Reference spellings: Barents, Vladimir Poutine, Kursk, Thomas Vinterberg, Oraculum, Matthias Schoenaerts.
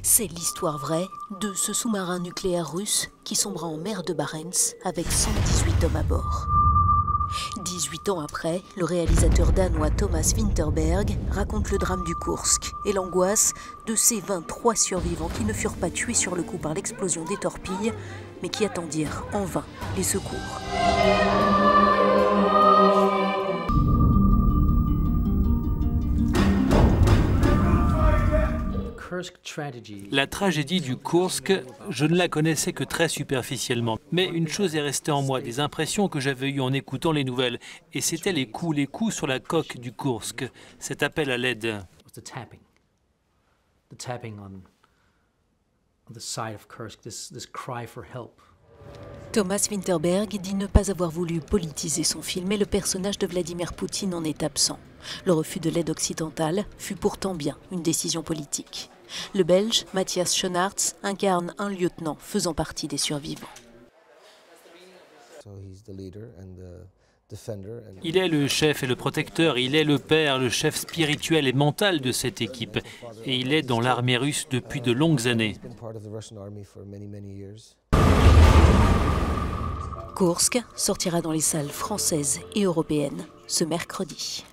C'est l'histoire vraie de ce sous-marin nucléaire russe qui sombra en mer de Barents avec 118 hommes à bord. 18 ans après, le réalisateur danois Thomas Vinterberg raconte le drame du Kursk et l'angoisse de ces 23 survivants qui ne furent pas tués sur le coup par l'explosion des torpilles, mais qui attendirent en vain les secours. La tragédie du Kursk, je ne la connaissais que très superficiellement. Mais une chose est restée en moi, des impressions que j'avais eues en écoutant les nouvelles. Et c'était les coups sur la coque du Kursk, cet appel à l'aide. Thomas Vinterberg dit ne pas avoir voulu politiser son film, mais le personnage de Vladimir Poutine en est absent. Le refus de l'aide occidentale fut pourtant bien une décision politique. Le Belge Matthias Schoenaerts incarne un lieutenant faisant partie des survivants. Il est le chef et le protecteur, il est le père, le chef spirituel et mental de cette équipe. Et il est dans l'armée russe depuis de longues années. Kursk sortira dans les salles françaises et européennes ce mercredi.